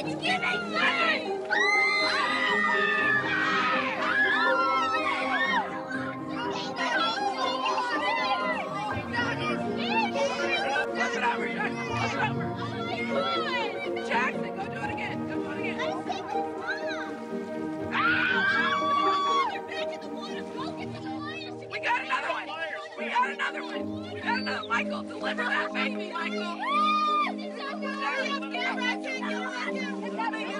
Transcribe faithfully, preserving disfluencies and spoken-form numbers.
Thanksgiving service! That's it over, Jackson. That's it over. Oh my God. Jackson, go do it again. Go do it again. Let us take the water. Ah! They're back in the water. Go get the wires. We got another one. We got another one. We got another. Michael, deliver that baby, Michael. Yes, it's so good. Jackson, get it. Get it. Get it.